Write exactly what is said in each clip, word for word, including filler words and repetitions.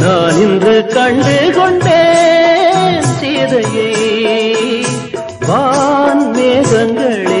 நான் இன்று கண்டு கொண்டேன் சீதையை வான் மேகங்களே.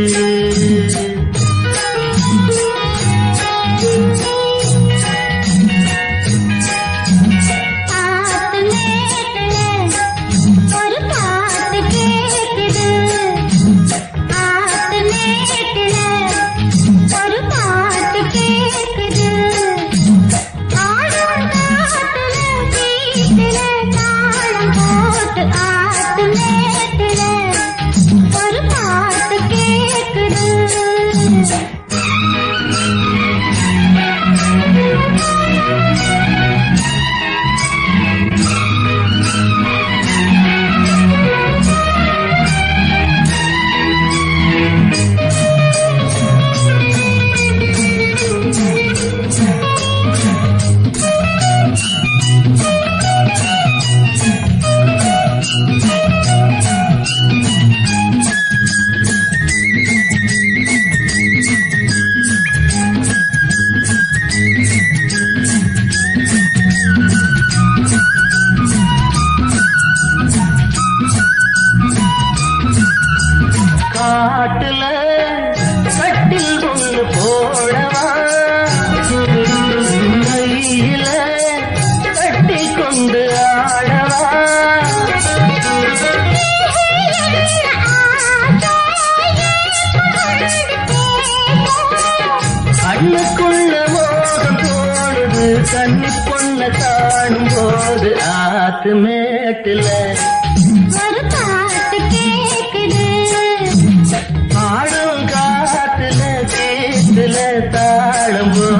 मन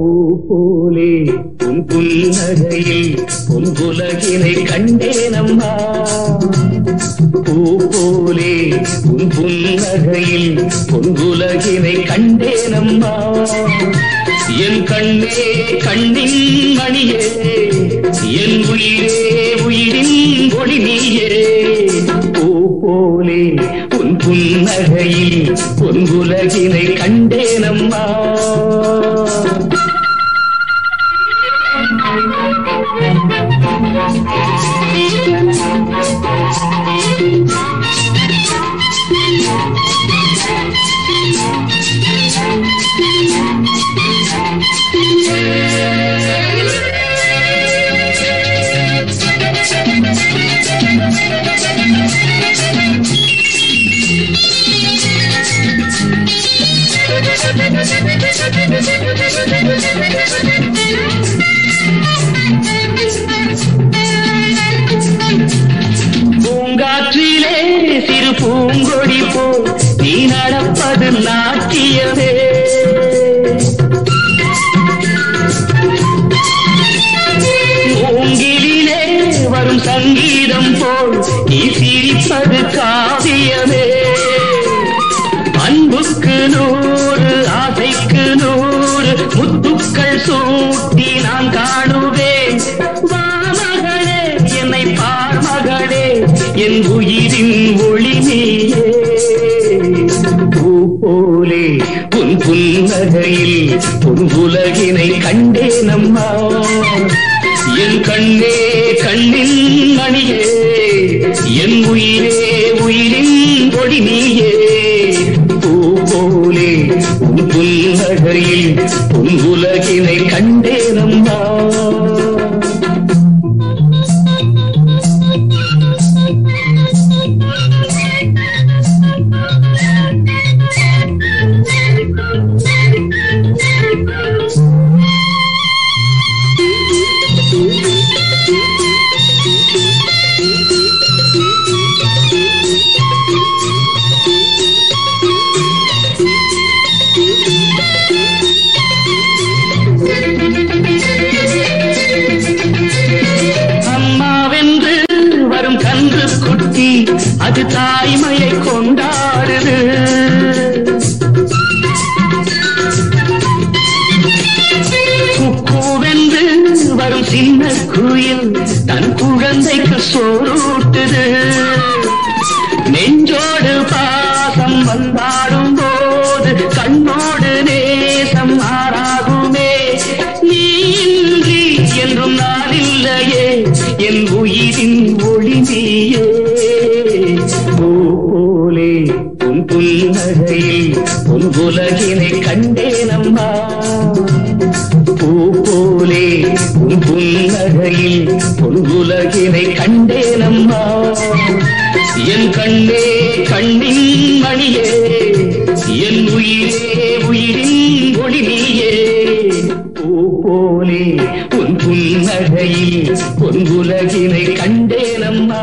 பூப்போலே உன் புன்னகையில் உன் உலகினை கண்டேனம்மா. பூப்போலே உன் புன்னகையில் உன் உலகினை கண்டேனம்மா. என் கண்ணே கண்ணின் மணியே, என் உயிரே உயிரின் ஒளி நீயே. பூப்போலே உன் புன்னகையில் உன் உலகினை கண்டேனம்மா. பூங்காற்றிலே சிறு பூங்கொடி போல் நீ நடப்பது நாட்டியமே. மூங்கிலே வரும் சங்கீதம் போல் நீ சிரிப்பது காவியமே. அன்புக்கு நூறு ஆசைக்கு நூறு முத்துக்கள் சூட்டி நான் காணுவேன். வா மகளே என்னை பார் மகளே, என் உயிரின் ஒளி நீயே. பூப்போலே உன் புன்னகையில் உன் உலகினை கண்டேனம்மா. என் கண்ணே கண்ணின் மணியே, என் உயிரே உயிரின் ஒளி நீயே. பூப்போலே உன் புன்னகையில் உன் உலகினை கண்டேனம்மா. அது தாய்மையை கொண்டாடுது. குக்கூவென்று வரும் சின்ன குயில் தன் குழந்தைக்கு சோறூட்டுது. நெஞ்சோடு பாசம் வந்தாடும் போது கண்ணோடு நேசம் ஆறாகுமே. நீ இன்றி என்றும் நான் இல்லையே, என் உயிரின் ஒளி நீயே. பூப்போலே உன் புன்னகையில் உன் உலகினை கண்டேனம்மா. பூப்போலே உன் புன்னகையில் உன் உலகினை கண்டேனம்மா. என் கண்ணே கண்ணின் மணியே, என் உயிரே உயிரின் ஒளி நீயே. பூப்போலே உன் புன்னகையில் உன் உலகினை கண்டேனம்மா.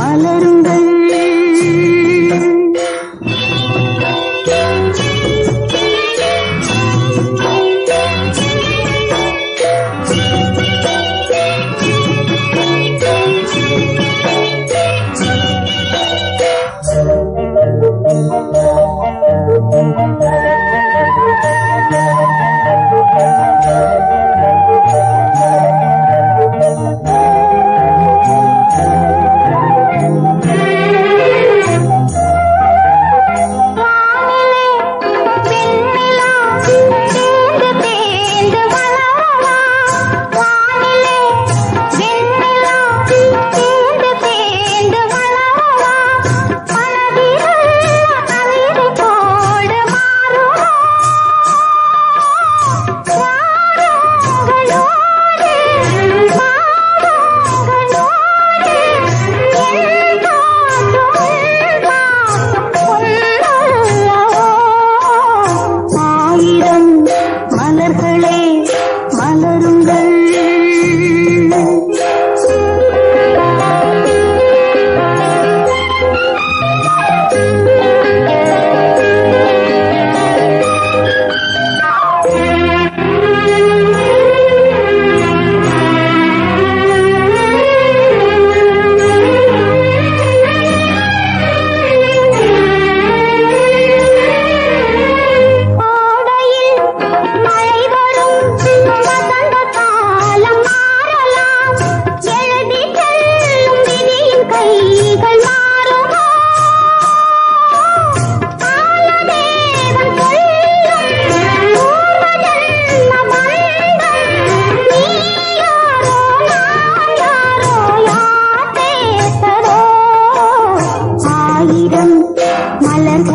மலருங்கள்.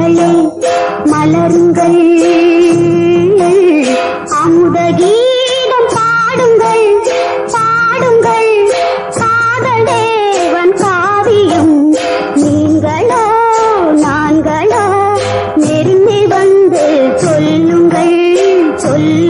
மலரே மலருங்கள் அமுத கீதம் பாடுங்கள் பாடுங்கள் காதலேவன் காவியம் நீங்களோ நாங்களோ நெருங்கி வந்து சொல்லுங்கள் சொல்லுங்கள்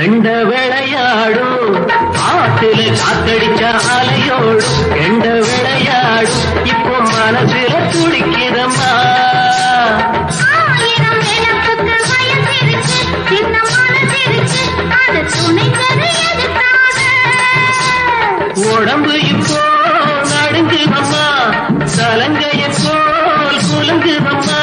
गंड विळयाडु आतिले कातडिच्च आलयोडु गंड विळयाडु इप्पो मनसिल तुडिक्किदम्मा आयिरम एनक्कु वयसिरुक्कु निन्न मनसिरुक्कु अद तुणै करियदुताद उडंबु इप्पो नडुंगुदम्मा सलंगैय कोल कुलंगुदम्मा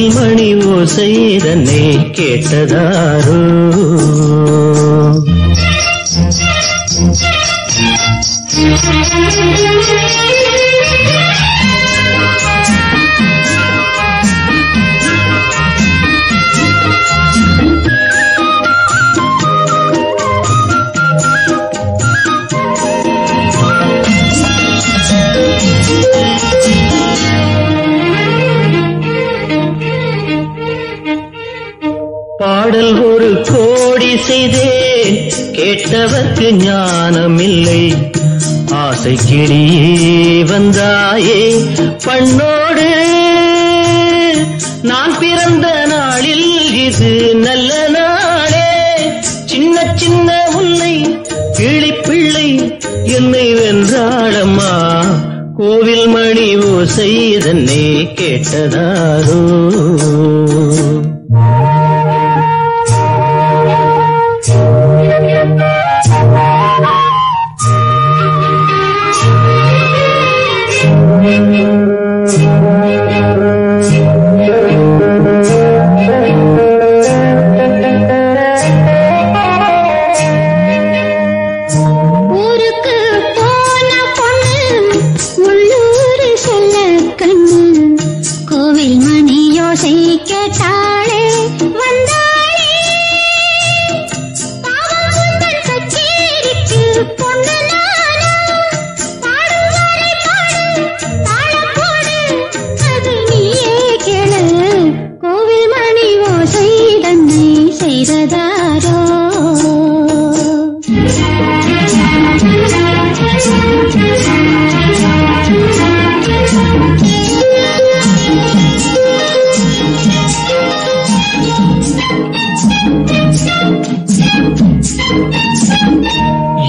கோவில் மணி ஓசை தன்னை கேட்டதாரோ. பாடல் ஒரு கோடி செய்தே கேட்டவர்க்கு ஞானமில்லை. ஆசை கிளியே வந்தாயே பண்ணோடு, நான் பிறந்த நாளில் இது நல்ல நாளே. சின்ன சின்ன முல்லை கிளிப்பிள்ளை என்னை வென்றாளம்மா, கோவில் மணி ஓசை தன்னை கேட்டதாரோ.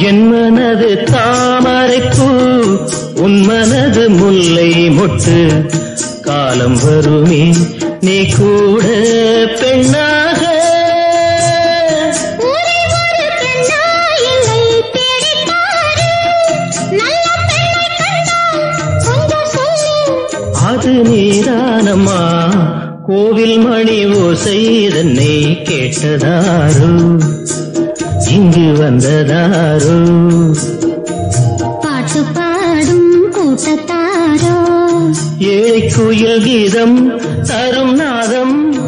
என் மனது தாமரைப்பூ உன் மனது முல்லை மொட்டு, காலம் வருமே நீ கூட பெண்ணாக. அது நீதானம்மா, கோவில் மணி ஓசை தன்னை கேட்டதாரோ, இங்கு வந்ததாரோ. பாட்டு பாடும் கூட்டத்தாரோ, ஏழை குயில் கீதம் தரும் நாதம்.